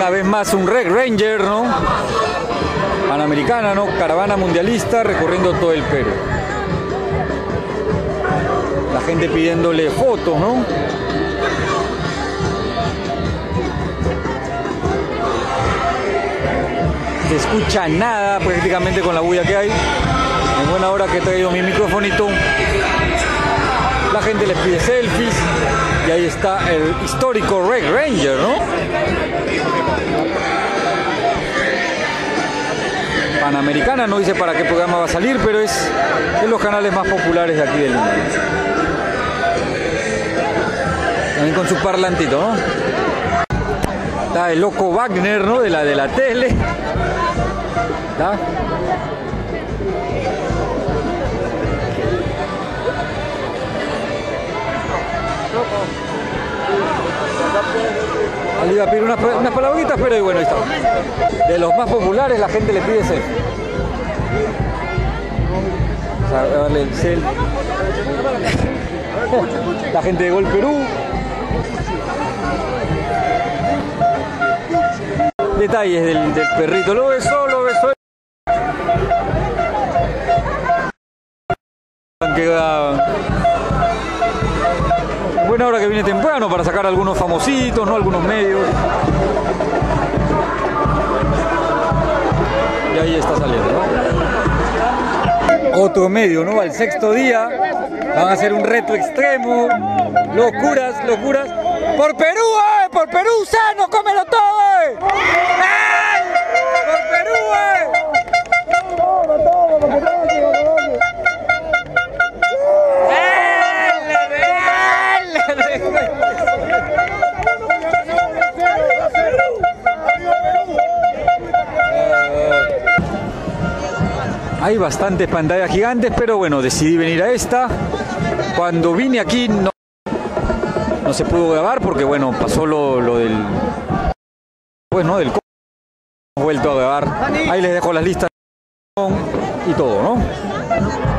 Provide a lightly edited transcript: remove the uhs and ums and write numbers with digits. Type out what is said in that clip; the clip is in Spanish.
Una vez más un Red Ranger, ¿no? Panamericana, ¿no? Caravana mundialista recorriendo todo el Perú. La gente pidiéndole fotos, ¿no? Se escucha nada prácticamente con la bulla que hay. En buena hora que he traído mi microfonito. La gente les pide selfies. Y ahí está el histórico Red Ranger, ¿no? Panamericana, no dice para qué programa va a salir, pero es de los canales más populares de aquí del mundo. También con su parlantito, ¿no? Está el loco Wagner, ¿no? De la tele. ¿Está? Él iba a pedir unas palabritas, pero bueno, ahí está. De los más populares, la gente le pide selfie. La gente de Gol Perú. Detalles del perrito. Lo besó, lo besó. Buena hora que viene temprano para sacar algunos famositos, ¿no? Algunos medios. Y ahí está saliendo, ¿no? Otro medio, ¿no? Al Sexto Día. Van a hacer un reto extremo. Locuras, locuras. ¡Por Perú, eh! ¡Por Perú, sano! ¡Cómelo todo, eh! ¡Ay! ¡Por Perú, eh! Hay bastantes pantallas gigantes, pero bueno, decidí venir a esta. Cuando vine aquí no se pudo grabar porque bueno, pasó lo del... Pues no, del... Hemos vuelto a grabar. Ahí les dejo las listas y todo, ¿no?